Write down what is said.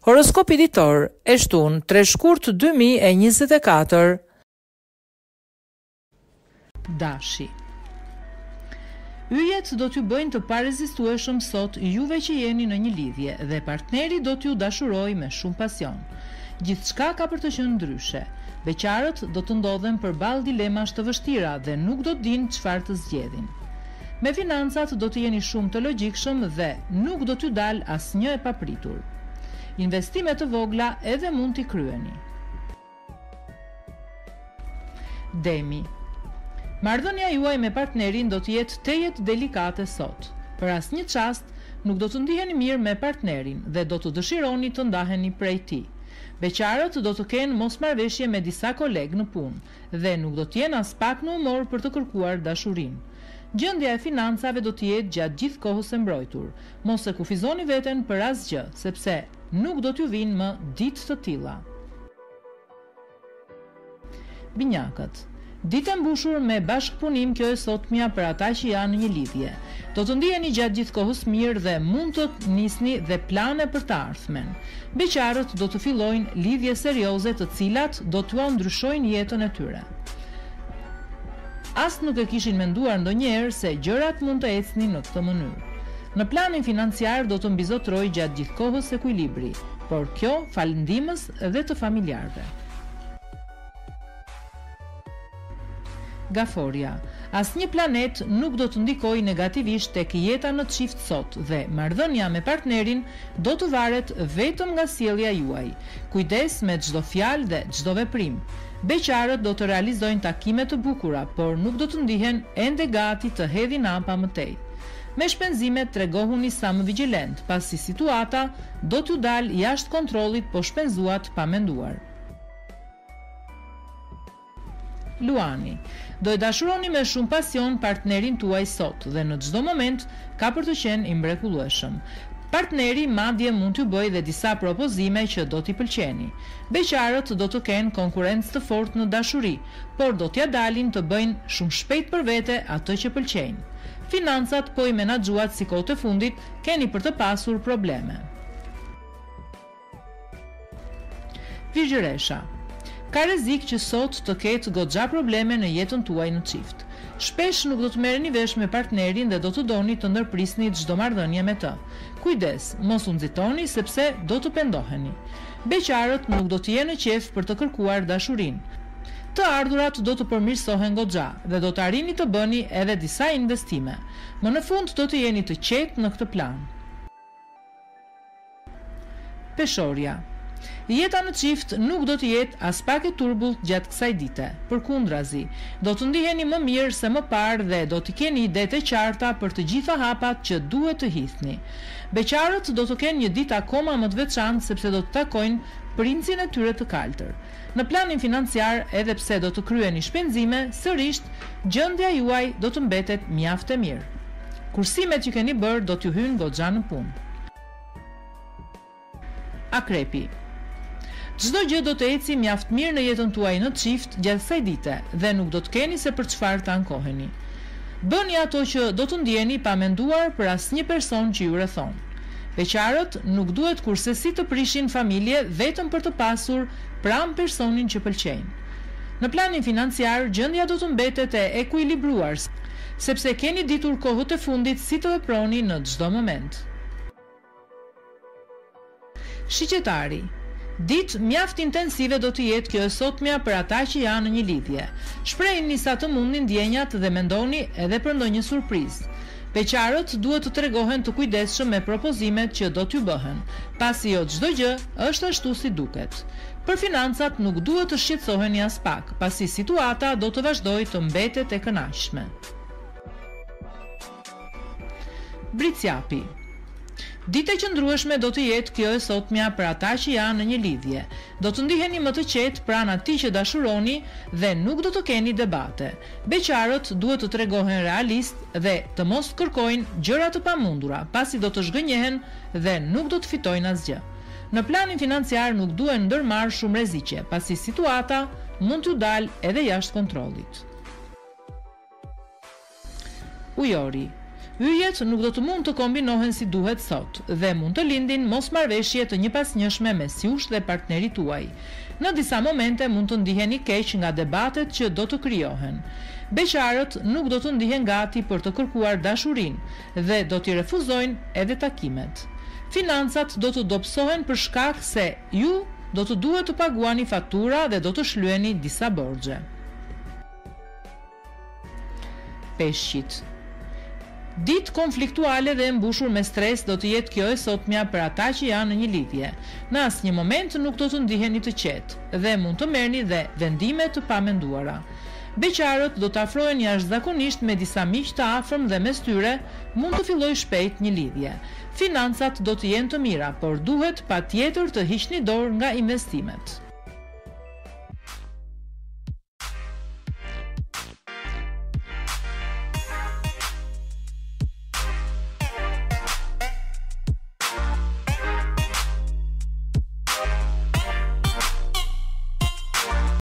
Horoskopi ditor e shtun 3 shkurt 2024. Dashi. Yjet do t'ju bëjnë të parezistueshëm sot juve që jeni në një lidhje dhe partneri do t'ju dashuroj me shumë pasion. Gjithçka ka për të qenë ndryshe. Beqarët do të ndodhen përballë dilemash të vështira dhe nuk do dinë çfarë të zgjedhin. Me financat do të jeni shumë të logjikshëm dhe nuk do t'ju dalë asnjë e papritur. Investime të vogla edhe mund t'i kryeni. Demi. Marrëdhënia juaj me partnerin do të jetë tejet delikate sot. Për asnjë çast nuk do të ndiheni mirë me partnerin dhe do të dëshironi të ndaheni prej tij. Beqarët do të kenë mosmarrëveshje me disa kolegë në punë dhe nuk do të jenë as pak në humor për të kërkuar dashurinë. Gjendja e financave do të jetë gjatë gjithë kohës e mbrojtur. Mos e kufizoni veten për asgjë, sepse nuk do t'ju vinë më ditë të tilla. Binjakët. Ditë mbushur me bashkëpunim, kjo e sotmja për ata që janë një lidhje. Do të ndiheni gjatë gjithë kohës mirë dhe mund të nisni dhe plane për të ardhmen. Beqarët do të fillojnë lidhje serioze të cilat do t'u ndryshojnë jetën e tyre. As nuk e kishin menduar ndonjëherë se gjërat mund të ecnin në këtë mënyrë. Në planin financiar do të mbizotroj gjatë gjithë kohës ekuilibri, por kjo fal ndihmës dhe të familjarëve. Gaforia. Asnjë planet nuk do të ndikojë negativisht tek jeta në çift sot dhe marrëdhënia me partnerin do të varet vetëm nga sjellja juaj. Kujdes me çdo fjalë dhe çdo veprim. Beqarët do të realizojnë takime të bukura, por nuk do të ndihen ende gati të hedhin apa më tej. Me shpenzimet tregohuni sa më vigjilent, pasi situata do t'ju dalë jashtë kontrollit, po shpenzuat pa menduar. Luani. Do e dashuroni me shumë pasion partnerin tuaj sot dhe në çdo moment ka për të qenë i mrekullueshëm. Partneri madje mund t'ju bëjë dhe disa propozime që do t'i pëlqeni. Beqarët do të kenë konkurrencë të fortë në dashuri, por do t'ja dalin të bëjnë shumë shpejt për vete atë që pëlqejnë. Financat po i menaxhuat si kohë të fundit, keni për të pasur probleme. Virgjëresha. Ka rrezik që sot të ketë goxha probleme në jetën tuaj në çift. Shpesh nuk do të merreni vesh me partnerin dhe do të doni të ndërprisni çdo marrëdhënie me të. Kujdes, mos u nxitoni sepse do të pendoheni. Beqarët nuk do të jenë në qef për të kërkuar dashurinë. Të ardhurat do të përmirësohen goxha dhe do të arrini të bëni edhe disa investime. Më në fund do të jeni të qetë në këtë plan. Peshorja. Jeta në çift nuk do të jetë as pak e turbullt gjatë kësaj dite. Përkundrazi, do të ndiheni më mirë se më parë dhe do të keni idetë të qarta për të gjitha hapat që duhet të hidhni. Beqarët do të kenë një ditë akoma më të veçantë sepse do të takojnë princin e tyre të kaltër. Në planin financiar, edhe pse do të kryeni shpenzime, sërish gjendja juaj do të mbetet mjaft e mirë. Kursimet që keni bërë do t'ju hyjnë goxha në punë. Akrepi. Çdo gjë do të eci mjaft mirë në jetën tuaj në çift gjatë kësaj dite dhe nuk do të keni se për çfarë të ankoheni. Bëni ato që do të ndjeni pa menduar për asnjë person që ju rrethon. Beqarët nuk duhet kursesi të prishin familje vetëm për të pasur pranë personin që pëlqejnë. Në planin financiar, gjendja do të mbetet e ekuilibruar, sepse keni ditur kohët e fundit si të veproni në çdo moment. Shiqetari. Ditë mjaft intensive do të jetë kjo e sotmja për ata që janë në një lidhje. Shprehni sa të mundni ndjenjat dhe mendoni edhe për ndonjë surprizë. Beqarët duhet të tregohen të kujdesshëm me propozimet që do t'ju bëhen, pasi jo çdo gjë është ashtu si duket. Për financat nuk duhet të shqetësoheni as pak, pasi situata do të vazhdojë të mbetet e kënaqshme. Bricjapi. Ditë e qëndrueshme do të jetë kjo e sotmja për ata që janë në një lidhje. Do të ndiheni më të qetë pranë atij që dashuroni dhe nuk do të keni debate. Beqarët duhet të tregohen realist dhe të mos kërkojnë gjëra të pamundura, pasi do të zhgënjehen dhe nuk do të fitojnë asgjë. Në planin financiar nuk duhen ndërmarrë shumë rreziqe, pasi situata mund t'u dalë edhe jashtë kontrollit. Ujori. Yje që nuk do të mund të kombinohen si duhet sot dhe mund të lindin mos marrëveshje të njëpasnjëshme mes jush dhe partnerit tuaj. Në disa momente mund të ndiheni keq nga debatet që do të krijohen. Beqarët nuk do të ndihen gati për të kërkuar dashurinë dhe do t'i refuzojnë edhe takimet. Financat do të dobësohen për shkak se ju do të duhet të paguani fatura dhe do të shlyeni disa borxhe. Peshqit. Ditë konfliktuale dhe mbushur me stres do të jetë kjo e sotmja për ata që janë në një lidhje. Në asnjë moment nuk do të ndiheni të qetë dhe mund të merrni dhe vendime të pamenduara. Beqarët do të afrohen jashtëzakonisht me disa miq të afërm dhe mes tyre mund të fillojë shpejt një lidhje. Financat do të jenë të mira, por duhet patjetër të hiqni dorë nga investimet.